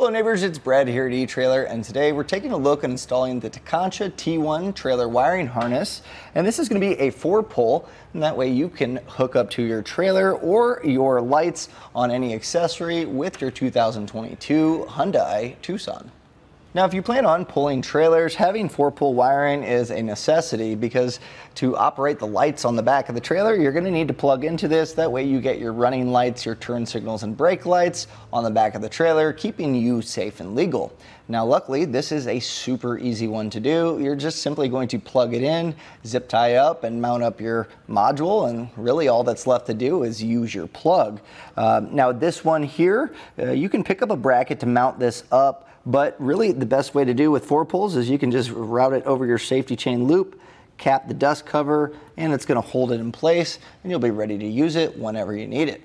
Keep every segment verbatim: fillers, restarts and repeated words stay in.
Hello neighbors, it's Brad here at eTrailer, and today we're taking a look at installing the Tekonsha T one trailer wiring harness. And this is going to be a four pole, and that way you can hook up to your trailer or your lights on any accessory with your two thousand twenty-two Hyundai Tucson. Now, if you plan on pulling trailers, having four-pole wiring is a necessity because to operate the lights on the back of the trailer, you're going to need to plug into this. That way you get your running lights, your turn signals, and brake lights on the back of the trailer, keeping you safe and legal. Now, luckily, this is a super easy one to do. You're just simply going to plug it in, zip tie up, and mount up your module, and really all that's left to do is use your plug. Uh, now, this one here, uh, you can pick up a bracket to mount this up, but really the best way to do with four poles is you can just route it over your safety chain loop, cap the dust cover, and it's going to hold it in place, and you'll be ready to use it whenever you need it.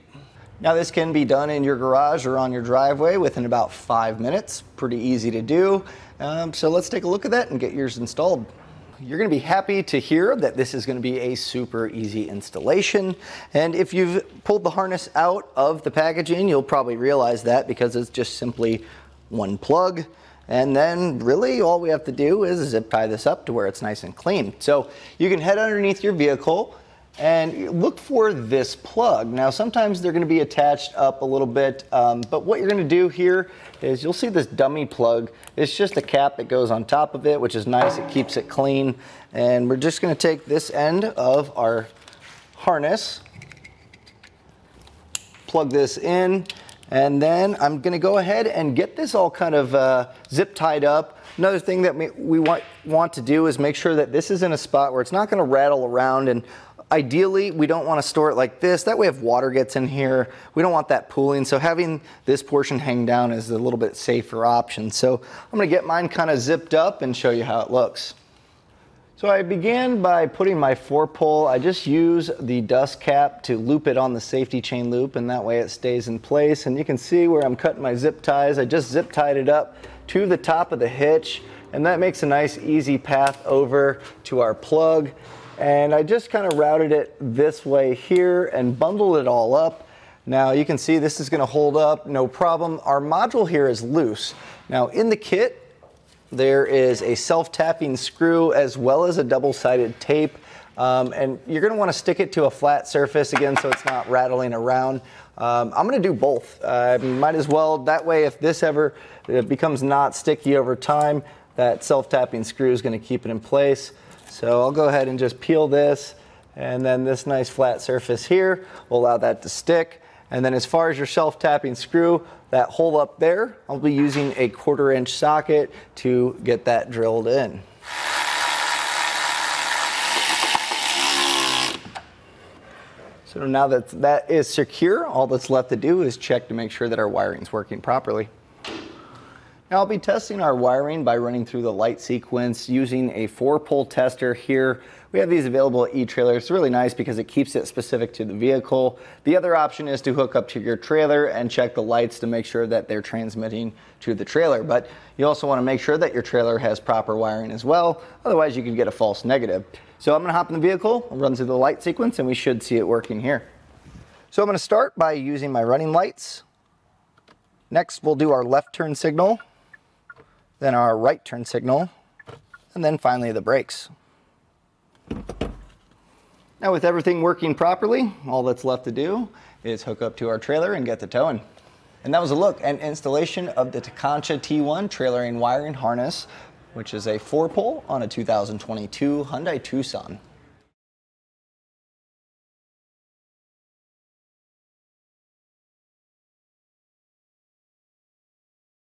Now, this can be done in your garage or on your driveway within about five minutes. Pretty easy to do. Um, so let's take a look at that and get yours installed. You're going to be happy to hear that this is going to be a super easy installation. And if you've pulled the harness out of the packaging, you'll probably realize that because it's just simply one plug, and then really all we have to do is zip tie this up to where it's nice and clean. So you can head underneath your vehicle and look for this plug. Now, sometimes they're going to be attached up a little bit, um, but what you're going to do here is you'll see this dummy plug. It's just a cap that goes on top of it, which is nice. It keeps it clean, and we're just going to take this end of our harness, plug this in, and then I'm going to go ahead and get this all kind of uh, zip tied up. Another thing that we, we want, want to do is make sure that this is in a spot where it's not going to rattle around, and ideally we don't want to store it like this. That way if water gets in here, we don't want that pooling. So having this portion hang down is a little bit safer option. So I'm going to get mine kind of zipped up and show you how it looks. So I began by putting my four pole. I just use the dust cap to loop it on the safety chain loop, and that way it stays in place. And you can see where I'm cutting my zip ties. I just zip tied it up to the top of the hitch, and that makes a nice easy path over to our plug. And I just kind of routed it this way here and bundled it all up. Now you can see this is going to hold up, no problem. Our module here is loose. Now in the kit, there is a self-tapping screw as well as a double-sided tape, um, and you're going to want to stick it to a flat surface again so it's not rattling around. Um, I'm going to do both. Uh, might as well. That way if this ever it becomes not sticky over time, that self-tapping screw is going to keep it in place. So I'll go ahead and just peel this, and then this nice flat surface here will allow that to stick. And then as far as your self-tapping screw, that hole up there, I'll be using a quarter inch socket to get that drilled in. So now that that is secure, all that's left to do is check to make sure that our wiring is working properly. Now I'll be testing our wiring by running through the light sequence using a four-pole tester here. We have these available at eTrailer. It's really nice because it keeps it specific to the vehicle. The other option is to hook up to your trailer and check the lights to make sure that they're transmitting to the trailer. But you also want to make sure that your trailer has proper wiring as well. Otherwise, you could get a false negative. So I'm going to hop in the vehicle, run through the light sequence, and we should see it working here. So I'm going to start by using my running lights. Next, we'll do our left turn signal, then our right turn signal, and then finally the brakes. Now with everything working properly, all that's left to do is hook up to our trailer and get the towing. And that was a look at installation of the Tekonsha T one trailer and wiring harness, which is a four pole on a two thousand twenty-two Hyundai Tucson.